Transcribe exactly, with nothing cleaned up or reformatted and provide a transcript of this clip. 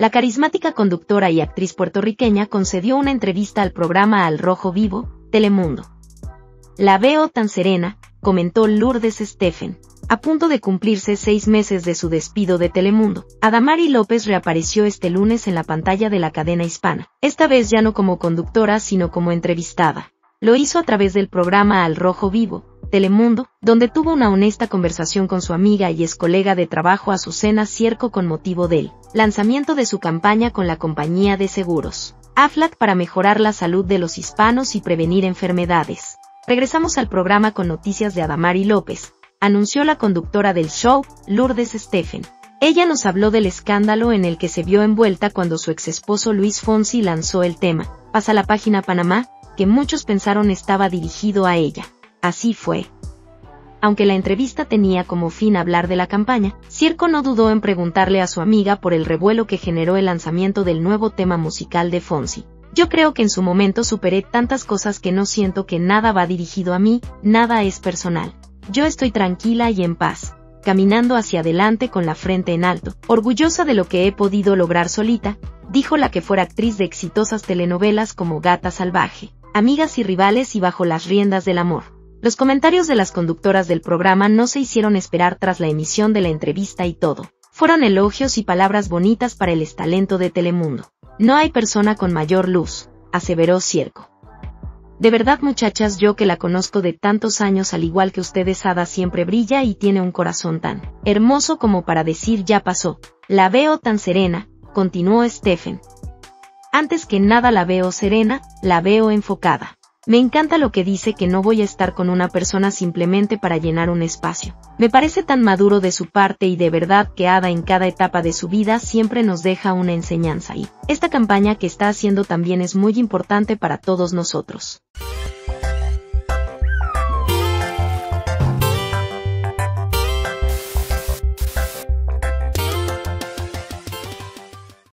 La carismática conductora y actriz puertorriqueña concedió una entrevista al programa Al Rojo Vivo, Telemundo. La veo tan serena, comentó Lourdes Stephen. A punto de cumplirse seis meses de su despido de Telemundo, Adamari López reapareció este lunes en la pantalla de la cadena hispana, esta vez ya no como conductora sino como entrevistada. Lo hizo a través del programa Al Rojo Vivo, Telemundo, donde tuvo una honesta conversación con su amiga y ex colega de trabajo Azucena Cierco con motivo del lanzamiento de su campaña con la compañía de seguros A F L A C para mejorar la salud de los hispanos y prevenir enfermedades. Regresamos al programa con noticias de Adamari López, anunció la conductora del show, Lourdes Stephen. Ella nos habló del escándalo en el que se vio envuelta cuando su exesposo Luis Fonsi lanzó el tema Pasa la Página Panamá, que muchos pensaron estaba dirigido a ella. Así fue. Aunque la entrevista tenía como fin hablar de la campaña, Cierco no dudó en preguntarle a su amiga por el revuelo que generó el lanzamiento del nuevo tema musical de Fonsi. Yo creo que en su momento superé tantas cosas que no siento que nada va dirigido a mí, nada es personal. Yo estoy tranquila y en paz, caminando hacia adelante con la frente en alto, orgullosa de lo que he podido lograr solita, dijo la que fuera actriz de exitosas telenovelas como Gata Salvaje, Amigas y Rivales y Bajo las Riendas del Amor. Los comentarios de las conductoras del programa no se hicieron esperar tras la emisión de la entrevista y todo. Fueron elogios y palabras bonitas para el extalento de Telemundo. No hay persona con mayor luz, aseveró Cierco. De verdad, muchachas, yo que la conozco de tantos años, al igual que ustedes, Ada siempre brilla y tiene un corazón tan hermoso como para decir ya pasó. La veo tan serena, continuó Stephen. Antes que nada la veo serena, la veo enfocada. Me encanta lo que dice, que no voy a estar con una persona simplemente para llenar un espacio. Me parece tan maduro de su parte, y de verdad que Ada en cada etapa de su vida siempre nos deja una enseñanza, y esta campaña que está haciendo también es muy importante para todos nosotros.